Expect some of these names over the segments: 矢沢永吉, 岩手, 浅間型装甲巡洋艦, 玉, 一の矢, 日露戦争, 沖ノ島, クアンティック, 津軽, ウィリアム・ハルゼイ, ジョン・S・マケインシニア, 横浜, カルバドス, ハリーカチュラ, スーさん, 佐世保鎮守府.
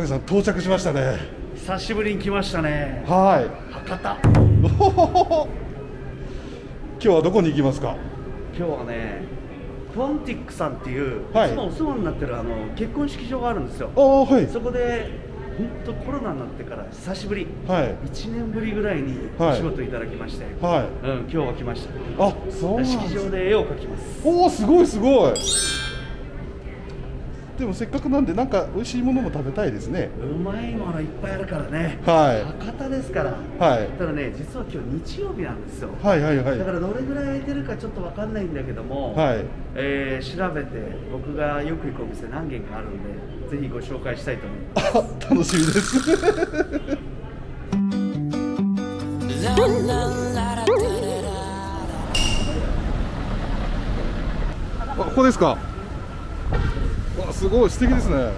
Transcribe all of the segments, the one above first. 影さん到着しましたね。久しぶりに来ましたね。はい。博多。今日はどこに行きますか。今日はね、クアンティックさんっていう、はい、いつもお世話になってる結婚式場があるんですよ。はい、そこで。本当コロナになってから久しぶり、1年ぶりぐらいにお仕事いただきまして、今日は来ました。あ、そう。式場で絵を描きます。おお、すごいすごい。でもせっかくなんでなんか美味しいものも食べたいですね。うまいものいっぱいあるからね。はい。博多ですから。はい。ただね、実は今日日曜日なんですよ。はいはいはい。だからどれぐらい空いてるかちょっとわかんないんだけども、はい。調べて僕がよく行くお店何軒かあるんで。ぜひご紹介したいと思います。あ、楽しみです。あ、ここですか。わ、すごい素敵ですね。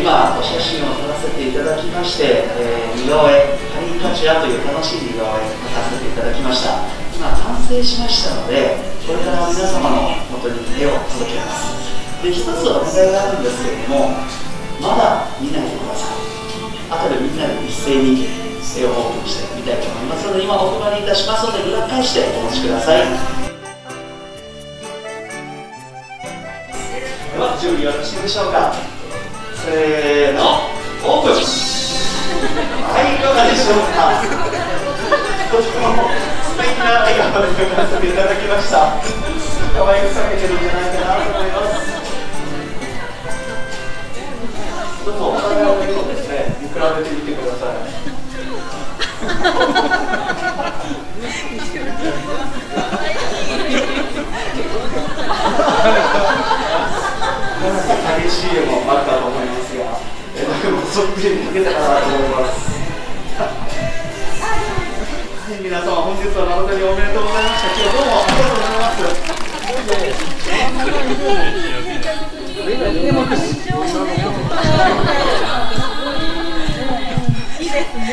今お写真を撮らせていただきまして、似顔絵「ハリーカチュラ」という楽しい似顔絵を描かせていただきました。今完成しましたので、これから皆様の元に絵を届けます。で、一つお願いがあるんですけれども、まだ見ないでください。後でみんなで一斉に絵をオープンしてみたいと思いますので、今お配りいたしますので裏返してお待ちください。では準備よろしいでしょうか。せーの、オープン。はい、いかがでしょうか。とても素敵な笑顔で描かせていただきました。可愛くされてるんじゃないかなと思います。ちょっとお互いを結構ですね、見比べてみてください。激しい絵もあったと思いますが、そっくりに描けたかなと思います。はい、皆様本日は誠におめでとうございました。今日どうもありがとうございます。いいですね。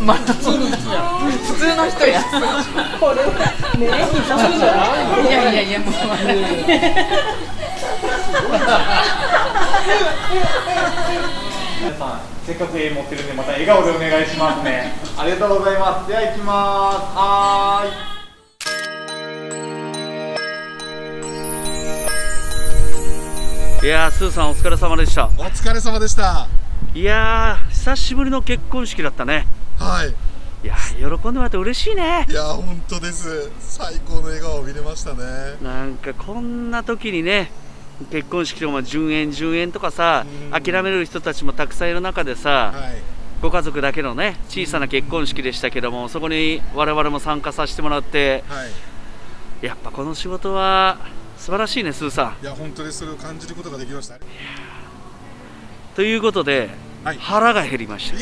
また普通の人や。普通の人や。これね、いやいやいや、もう皆さんせっかく絵持ってるんで、また笑顔でお願いしますね。ありがとうございます。では行きまーす。はーい。いやー、スーさんお疲れ様でした。お疲れ様でした。いやー、久しぶりの結婚式だったね。はい。いやー、喜んでもらって嬉しいね。いやー、本当です。最高の笑顔を見れましたね。なんかこんな時にね、結婚式でも10円とかさ、諦める人たちもたくさんいる中でさ、はい、ご家族だけのね、小さな結婚式でしたけども、そこに我々も参加させてもらって、はい、やっぱこの仕事は素晴らしいね、スーさん。いや、本当にそれを感じることができました。ということで、はい、腹が減りました。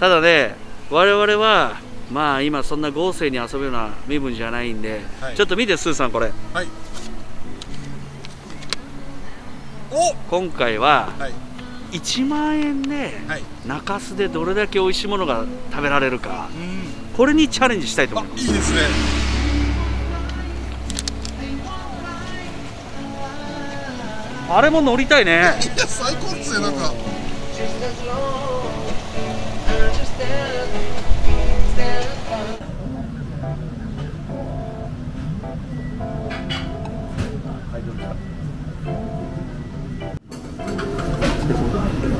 ただね、我々はまあ今そんな豪勢に遊ぶような身分じゃないんで、はい、ちょっと見てスーさんこれ、はい、今回は1万円で中洲でどれだけ美味しいものが食べられるか、これにチャレンジしたいと思います。いいですね。あれも乗りたいね。いや最高ですね。なんかは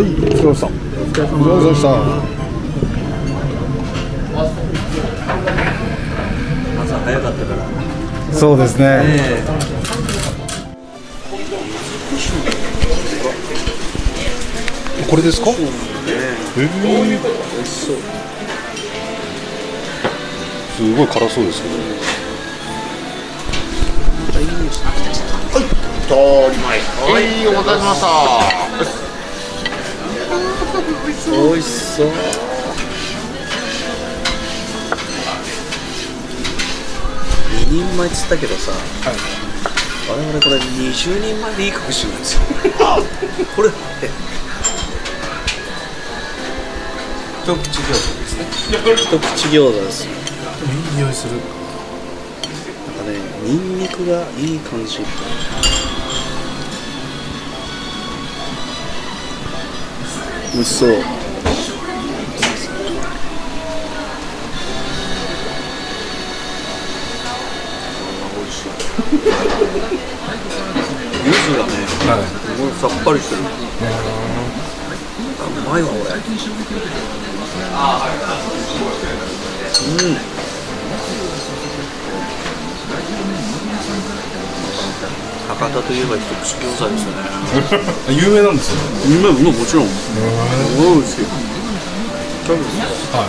い、お疲れ様でした。お疲れ様でした。朝早かったから。そうですね。これですか？すごい辛そうですけどね。はい、通り前。はい、お待たせしました。おいしそう。2人前っつったけどさ、我々これ20人前でいいかもしれないですよこれ一口餃子ですね。一口餃子です。いい匂いする。なんかね、ニンニクがいい感じ。美味しそう。ゆずがね、さっぱりしてる。うまいわ、これ。博多といえば一口餃子ですよね。有名なんですよ。有名ももちろん。美味しい。多分はい。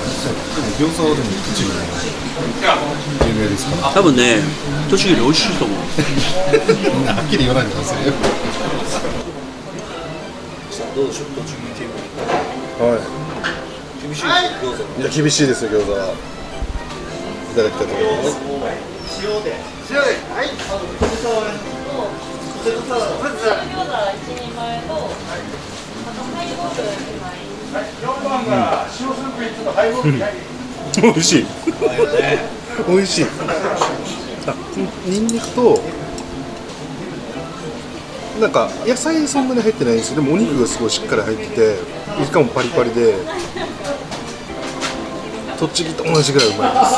餃子はでも栃木有名ですから。多分ね、栃木より美味しいと思う。はっきり言わないでくださいよ。どうでしょう、栃木県民。はい。厳しい餃子。いや厳しいですよ、餃子は。いただきたいと思います。塩で。塩で。はい。普通のサラダ1人前と、あとハイボール1枚。4番が塩スープにちょっとハイボールに入ってる。美味しい。美味しい。ニンニクとなんか野菜そんなに入ってないんですけど、でもお肉がすごいしっかり入ってて、しかもパリパリで、栃木と同じぐらいうまいです。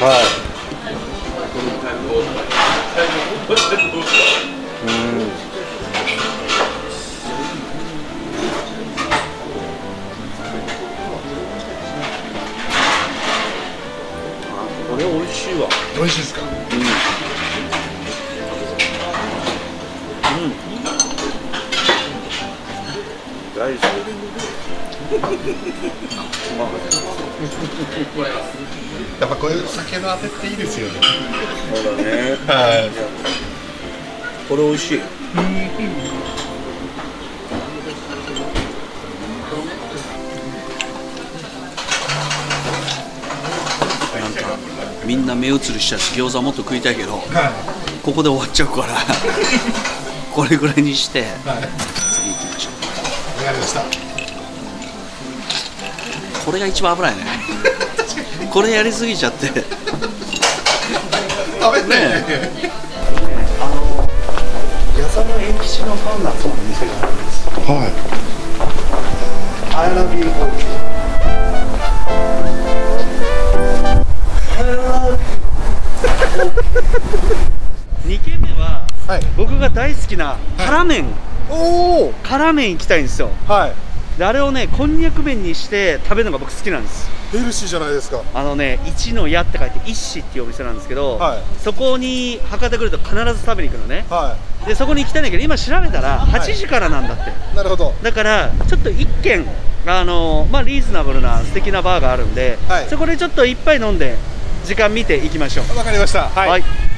はい。これ美味しいわ。美味しいですか。大丈夫。やっぱこういう酒のあてっていいですよね。そうだね。はい。これ美味しい。なんかみんな目移りしちゃうし、餃子もっと食いたいけど、はい、ここで終わっちゃうからこれぐらいにして、はい、次行きましょう。わかりました。これが一番危ないね。これやりすぎちゃって。食べて。矢沢永吉のファンだったお店があるんです。はい。I love you. I love you. 2軒目は、はい、僕が大好きな辛麺。おお。辛麺行きたいんですよ。はい。あれをね、こんにゃく麺にして食べるのが僕好きなんです。ヘルシーじゃないですか。あのね、一の矢って書いて一子っていうお店なんですけど、はい、そこに博多来ると必ず食べに行くのね、はい、でそこに行きたいんだけど、今調べたら8時からなんだって、はい、なるほど。だからちょっと1軒リーズナブルな素敵なバーがあるんで、はい、そこでちょっと一杯飲んで時間見ていきましょう。わかりました。はい、はい。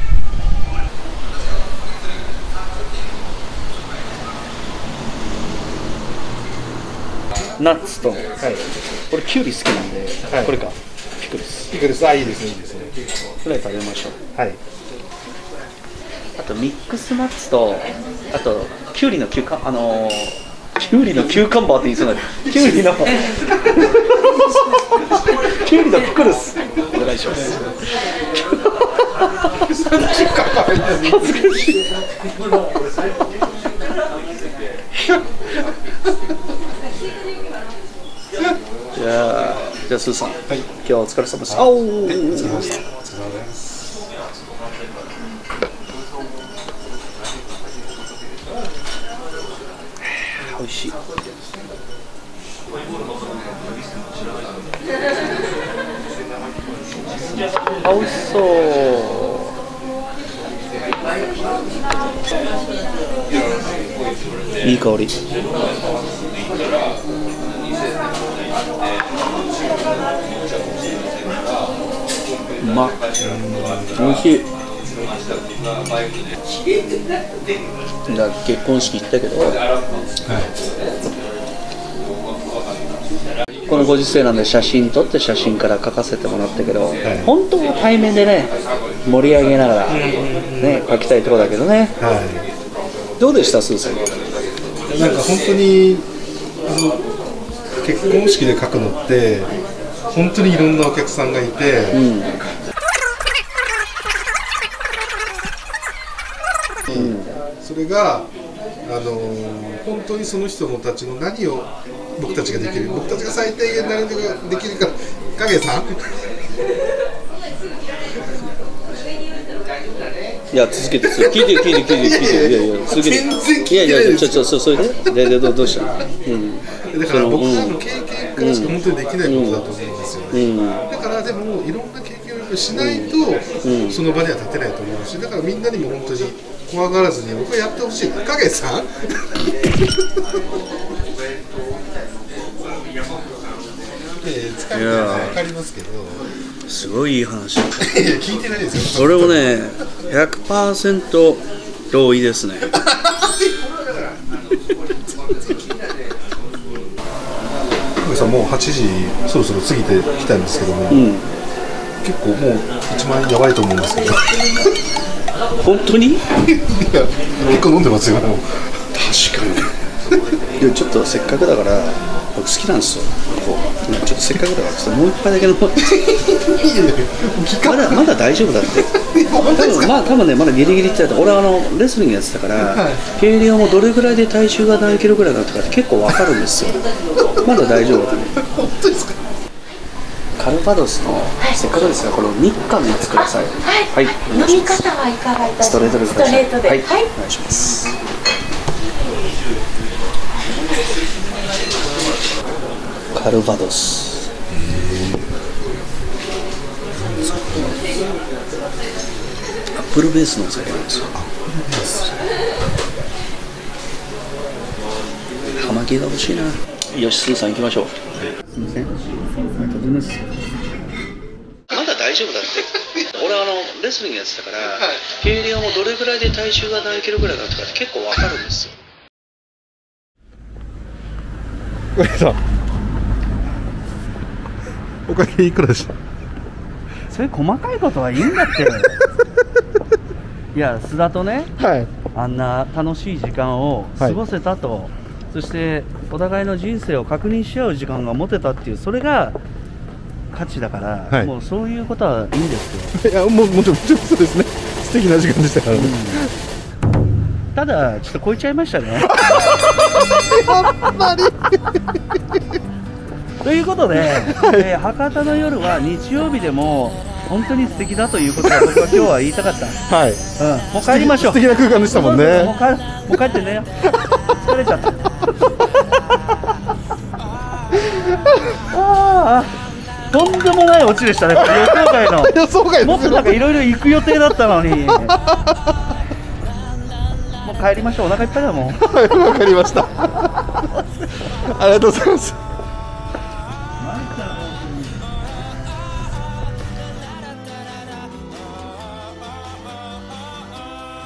ナッツと、これキュウリ好きなんで、これか、ピクルス。ピクルス、あ、いいですね、いいですね。それ食べましょう。はい。あとミックスナッツと、あとキュウリのキュウリのキューカンバーって言いそうな、キュウリのピクルス。お願いします。じゃあスーさん、はい、今日はお疲れ様でした。お疲れ様でした。美味しい。あ、美味しそう。いい香り。うまっ。美味しい。だ結婚式行ったけど、はい、このご時世なんで写真撮って写真から描かせてもらったけど、はい、本当は対面でね盛り上げながら、ね、描きたいところだけどね、はい、どうでした、スーさん。なんか本当に結婚式で描くのって本当にいろんなお客さんがいて、うん、それが本当にその人たちの何を僕たちができる、僕たちが最低限何ができるか、影さんいや続けて聞いて聞いて続けて、いやそれでどうしたの。だから僕らの経験からしか本当にできないことだと思うんですよね。だからでもいろんな経験をしないとその場には立てないと思うし、だからみんなにも本当に怖がらずに僕はやってほしい。影さん疲れたら分かりますけど、すごいいい話聞いてないですよ。俺もね 100% 同意ですね影さん、もう8時そろそろ過ぎてきたんですけども、うん、結構もう一番やばいと思いますけど本当に？いや、結構飲んでますよ。確かに。いや、ちょっとせっかくだから、僕好きなんですよ。ちょっとせっかくだから、ちょっともう一杯だけ飲もう。まだ大丈夫だって。多分ね、まだギリギリって言ったら、俺はレスリングやってたから、計量もどれぐらいで体重が何キロぐらいだとかって結構わかるんですよ。まだ大丈夫だね。本当ですか？カルバドスの、せっかくですが、これを3日目ください。はい、飲み方はいかがいたしますか。ストレートで。はい、お願いします。カルバドス。アップルベースのお酒なんですよ。葉巻が欲しいな。よし、スーさん行きましょう。すみません。まだ大丈夫だって俺はレスリングやってたから、はい、計量もどれぐらいで体重が何キロぐらいだとかって結構わかるんですよ。これさ、おかげいくらでした？そういう細かいことはいいんだっていや、須田とね、はい、あんな楽しい時間を過ごせたと、はい、そしてお互いの人生を確認し合う時間が持てたっていう、それが価値だから、はい、もうそういうことはいいんですよ。いや、もちろんそうですね。素敵な時間でしたからね。うん、ただちょっと超えちゃいましたね。やっぱり。ということで、博多の夜は日曜日でも本当に素敵だということが僕は今日は言いたかった。はい。うん。もう帰りましょう。素敵な空間でしたもんね。もう帰ってね。疲れちゃった。ああ。とんでもないオチでしたね、予想外の。もっとなんかいろいろ行く予定だったのにもう帰りましょう、お腹いっぱいだもん。はい、わかりましたありがとうございます。